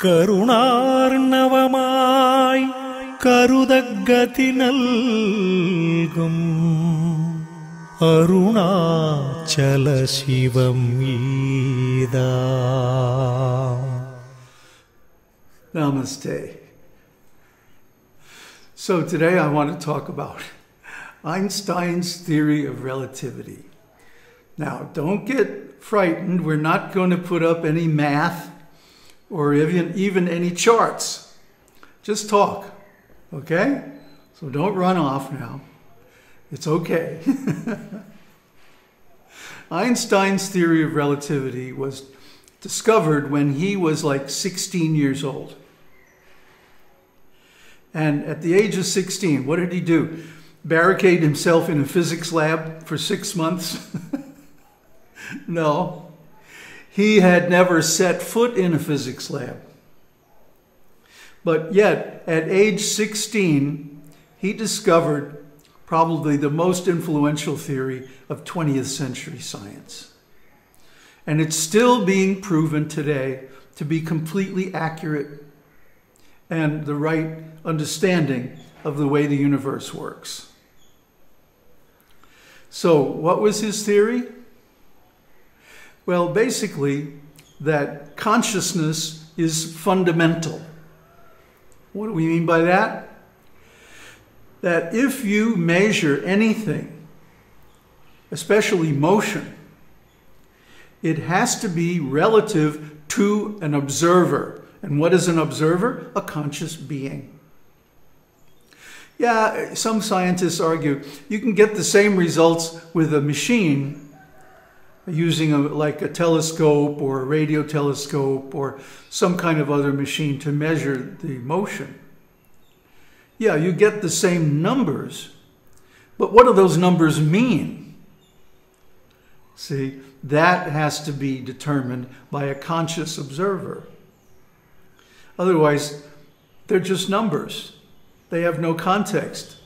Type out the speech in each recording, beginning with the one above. കരുണാർണവമായി കരുതഗതി നൽകും അരുണാചല ശിവം ഈദാ. Namaste. So today I want to talk about Einstein's theory of relativity. Now, don't get frightened. We're not going to put up any math or even any charts. Just talk, okay? So don't run off now. It's okay. Einstein's theory of relativity was discovered when he was like 16 years old. And at the age of 16, what did he do? Barricade himself in a physics lab for 6 months? No. He had never set foot in a physics lab. But yet, at age 16, he discovered probably the most influential theory of 20th century science. And it's still being proven today to be completely accurate and the right understanding of the way the universe works. So, what was his theory? Well, basically, that consciousness is fundamental. What do we mean by that? That if you measure anything, especially motion, it has to be relative to an observer. And what is an observer? A conscious being. Yeah, some scientists argue you can get the same results with a machine using like a telescope or a radio telescope or some kind of other machine to measure the motion. Yeah, you get the same numbers, but what do those numbers mean? See, that has to be determined by a conscious observer. Otherwise, they're just numbers. They have no context.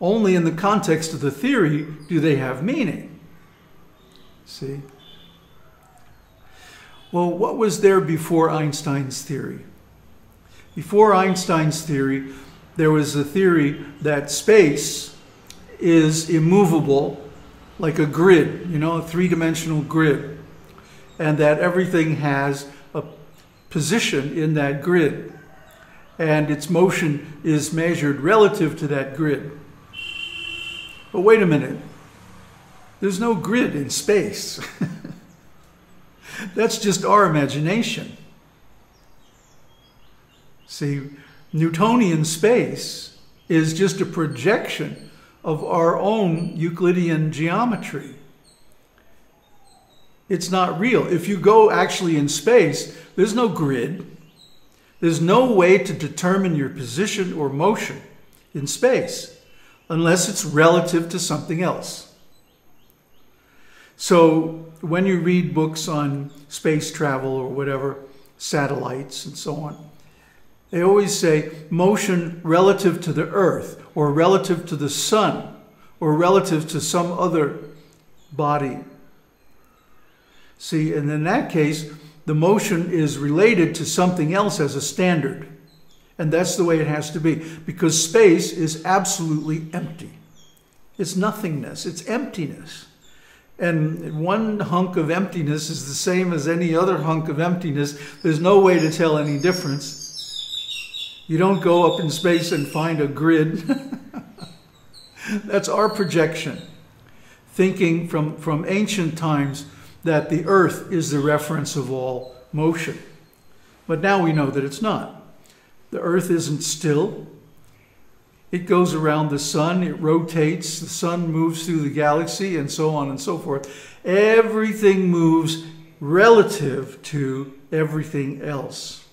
Only in the context of the theory do they have meaning. See? Well, what was there before Einstein's theory? Before Einstein's theory, there was the theory that space is immovable, like a grid, you know, a three-dimensional grid, and that everything has a position in that grid, and its motion is measured relative to that grid. But wait a minute. There's no grid in space. That's just our imagination. See, Newtonian space is just a projection of our own Euclidean geometry. It's not real. If you go actually in space, there's no grid. There's no way to determine your position or motion in space unless it's relative to something else. So when you read books on space travel or whatever, satellites and so on, they always say motion relative to the Earth or relative to the sun or relative to some other body. See, and in that case, the motion is related to something else as a standard. And that's the way it has to be because space is absolutely empty. It's nothingness, it's emptiness. And one hunk of emptiness is the same as any other hunk of emptiness. There's no way to tell any difference. You don't go up in space and find a grid. That's our projection, thinking from ancient times that the Earth is the reference of all motion. But now we know that it's not. The Earth isn't still. It goes around the sun, it rotates, the sun moves through the galaxy, and so on and so forth. Everything moves relative to everything else.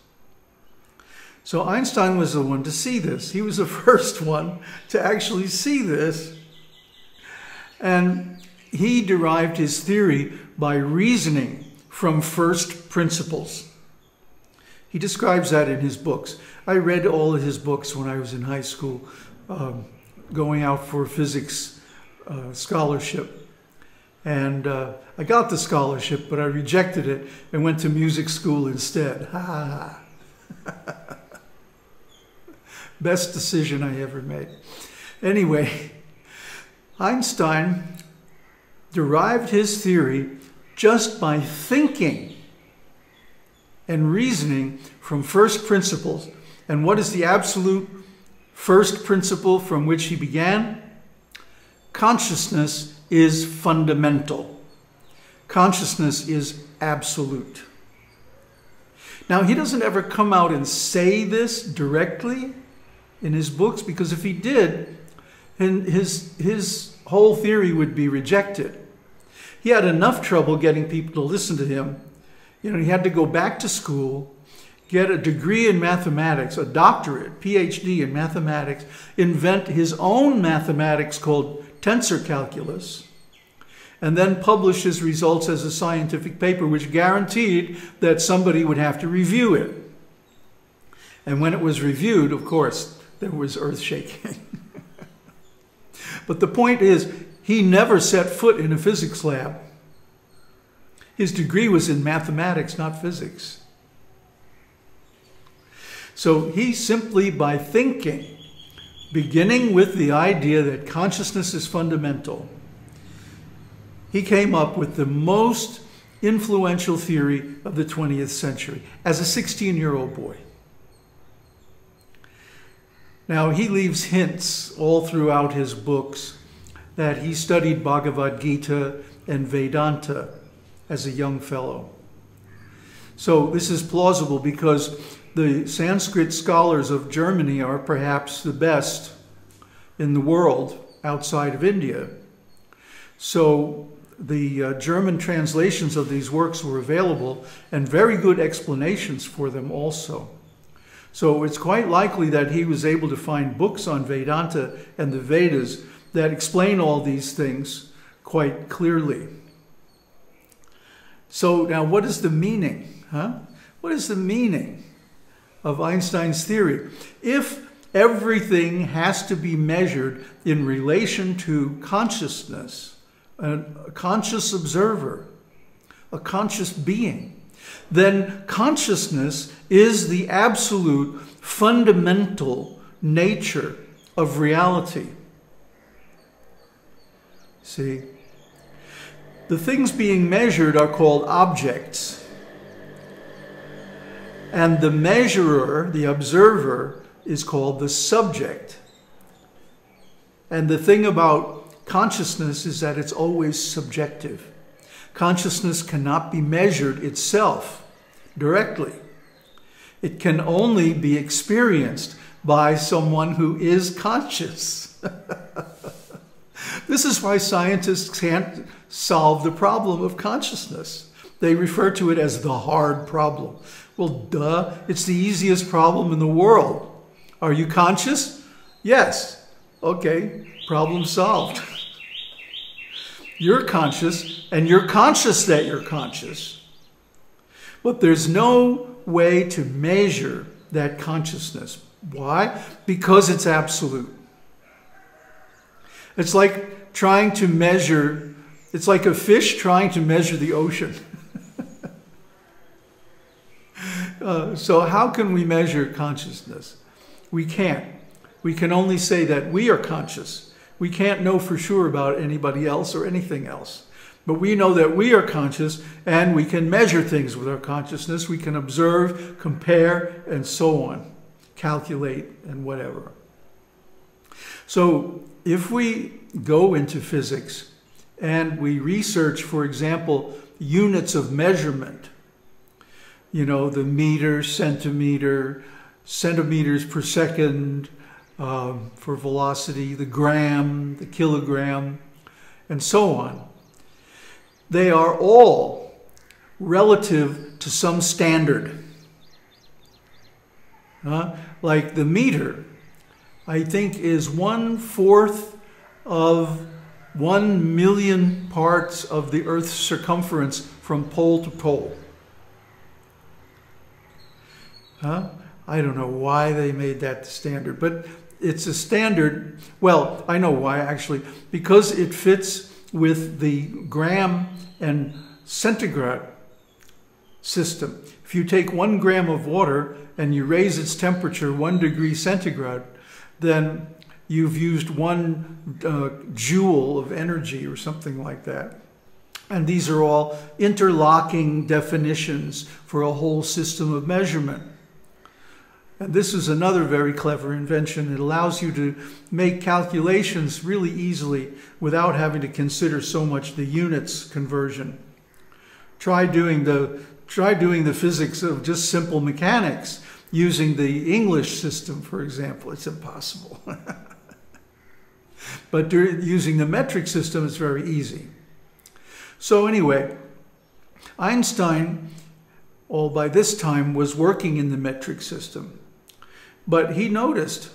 So Einstein was the one to see this. He was the first one to actually see this. And he derived his theory by reasoning from first principles. He describes that in his books. I read all of his books when I was in high school, going out for physics scholarship. And I got the scholarship, but I rejected it and went to music school instead. Ha ha ha. Best decision I ever made. Anyway, Einstein derived his theory just by thinking and reasoning from first principles. And what is the absolute first principle from which he began? Consciousness is fundamental. Consciousness is absolute. Now, he doesn't ever come out and say this directly in his books, because if he did, his whole theory would be rejected. He had enough trouble getting people to listen to him. You know, he had to go back to school, get a degree in mathematics, a doctorate, PhD in mathematics, invent his own mathematics called tensor calculus, and then publish his results as a scientific paper, which guaranteed that somebody would have to review it. And when it was reviewed, of course, there was earth shaking. But the point is, he never set foot in a physics lab. His degree was in mathematics, not physics. So he simply, by thinking, beginning with the idea that consciousness is fundamental, he came up with the most influential theory of the 20th century as a 16-year-old boy. Now, he leaves hints all throughout his books that he studied Bhagavad Gita and Vedanta as a young fellow. So this is plausible because the Sanskrit scholars of Germany are perhaps the best in the world outside of India. So the German translations of these works were available, and very good explanations for them also. So it's quite likely that he was able to find books on Vedanta and the Vedas that explain all these things quite clearly. So now, what is the meaning? What is the meaning of Einstein's theory? If everything has to be measured in relation to consciousness, a conscious observer, a conscious being, then consciousness is the absolute fundamental nature of reality. See? The things being measured are called objects. And the measurer, the observer, is called the subject. And the thing about consciousness is that it's always subjective. Consciousness cannot be measured itself directly. It can only be experienced by someone who is conscious. This is why scientists can't solve the problem of consciousness. They refer to it as the hard problem. Well, duh, it's the easiest problem in the world. Are you conscious? Yes. Okay, problem solved. You're conscious, and you're conscious that you're conscious. But there's no way to measure that consciousness. Why? Because it's absolute. It's like trying to measure, it's like a fish trying to measure the ocean. So how can we measure consciousness? We can't. We can only say that we are conscious. We can't know for sure about anybody else or anything else. But we know that we are conscious, and we can measure things with our consciousness. We can observe, compare, and so on, calculate, and whatever. So if we go into physics and we research, for example, units of measurement, you know, the meter, centimeter, centimeters per second, for velocity, the gram, the kilogram, and so on. They are all relative to some standard. Like the meter, I think, is 1/4 of 1 million parts of the Earth's circumference from pole to pole. I don't know why they made that the standard, but it's a standard. Well, I know why, actually, because it fits with the gram and centigrade system. If you take 1 gram of water and you raise its temperature 1 degree centigrade, then you've used 1 joule of energy or something like that. And these are all interlocking definitions for a whole system of measurement. And this is another very clever invention. It allows you to make calculations really easily without having to consider so much the units conversion. Try doing the physics of just simple mechanics using the English system, for example. It's impossible. But using the metric system, it's very easy. So anyway, Einstein, all by this time, was working in the metric system. But he noticed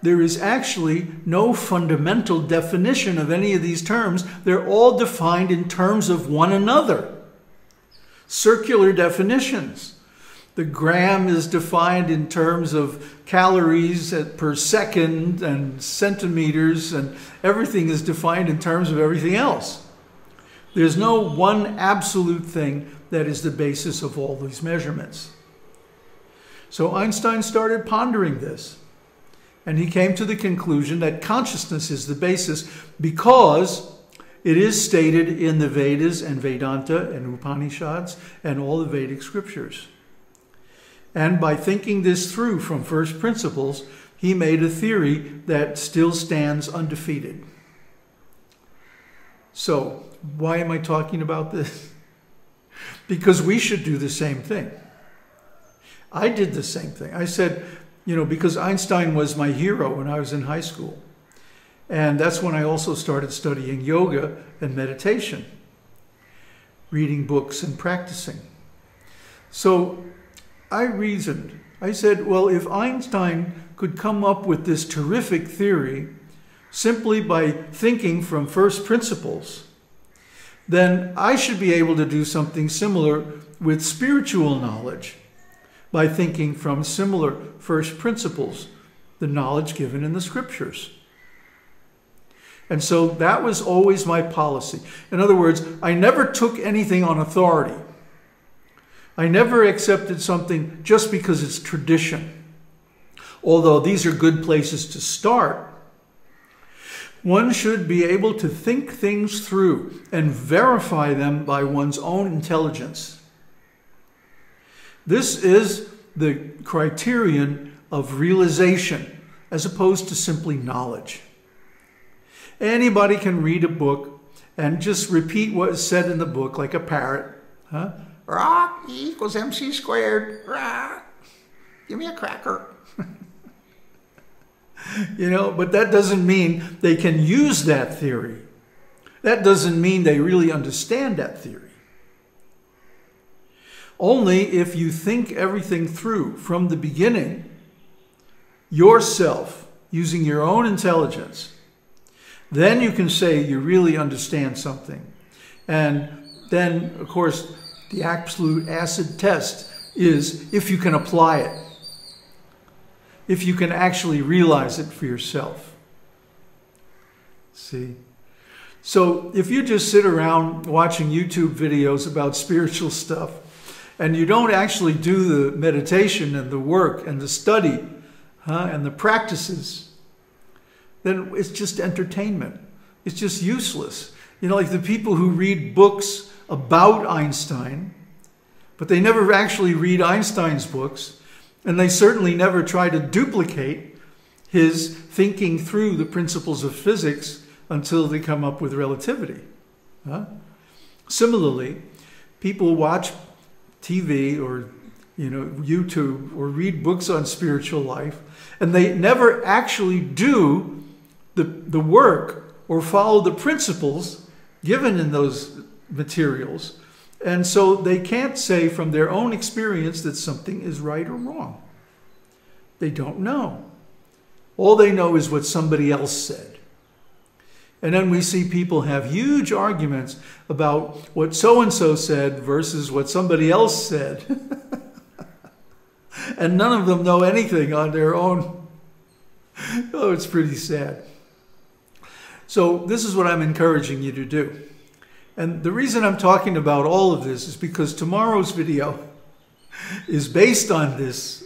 there is actually no fundamental definition of any of these terms. They're all defined in terms of one another. Circular definitions. The gram is defined in terms of calories per second and centimeters, and everything is defined in terms of everything else. There's no one absolute thing that is the basis of all these measurements. So Einstein started pondering this, and he came to the conclusion that consciousness is the basis because it is stated in the Vedas and Vedanta and Upanishads and all the Vedic scriptures. And by thinking this through from first principles, he made a theory that still stands undefeated. So, why am I talking about this? Because we should do the same thing. I did the same thing. I said, you know, because Einstein was my hero when I was in high school. And that's when I also started studying yoga and meditation, reading books and practicing. So I reasoned. I said, well, if Einstein could come up with this terrific theory simply by thinking from first principles, then I should be able to do something similar with spiritual knowledge by thinking from similar first principles, the knowledge given in the scriptures. And so that was always my policy. In other words, I never took anything on authority. I never accepted something just because it's tradition. Although these are good places to start, one should be able to think things through and verify them by one's own intelligence. This is the criterion of realization as opposed to simply knowledge. Anybody can read a book and just repeat what is said in the book like a parrot. Huh? Rock E equals MC squared. Rock. Give me a cracker. You know, but that doesn't mean they can use that theory. That doesn't mean they really understand that theory. Only if you think everything through from the beginning, yourself, using your own intelligence, then you can say you really understand something. And then, of course, the absolute acid test is if you can apply it, if you can actually realize it for yourself. See? So if you just sit around watching YouTube videos about spiritual stuff and you don't actually do the meditation and the work and the study and the practices, then it's just entertainment. It's just useless. You know, like the people who read books about Einstein, but they never actually read Einstein's books, and they certainly never try to duplicate his thinking through the principles of physics until they come up with relativity. Huh? Similarly, people watch TV or, you know, YouTube or read books on spiritual life, and they never actually do the work or follow the principles given in those materials. And so they can't say from their own experience that something is right or wrong. They don't know. All they know is what somebody else said. And then we see people have huge arguments about what so-and-so said versus what somebody else said. And none of them know anything on their own. Oh, it's pretty sad. So this is what I'm encouraging you to do. And the reason I'm talking about all of this is because tomorrow's video is based on this.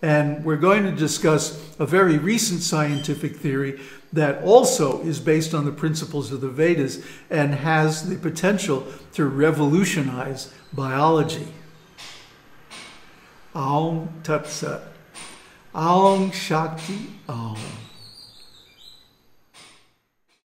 And we're going to discuss a very recent scientific theory that also is based on the principles of the Vedas and has the potential to revolutionize biology. Aum Tat Sat. Aum Shakti Aum.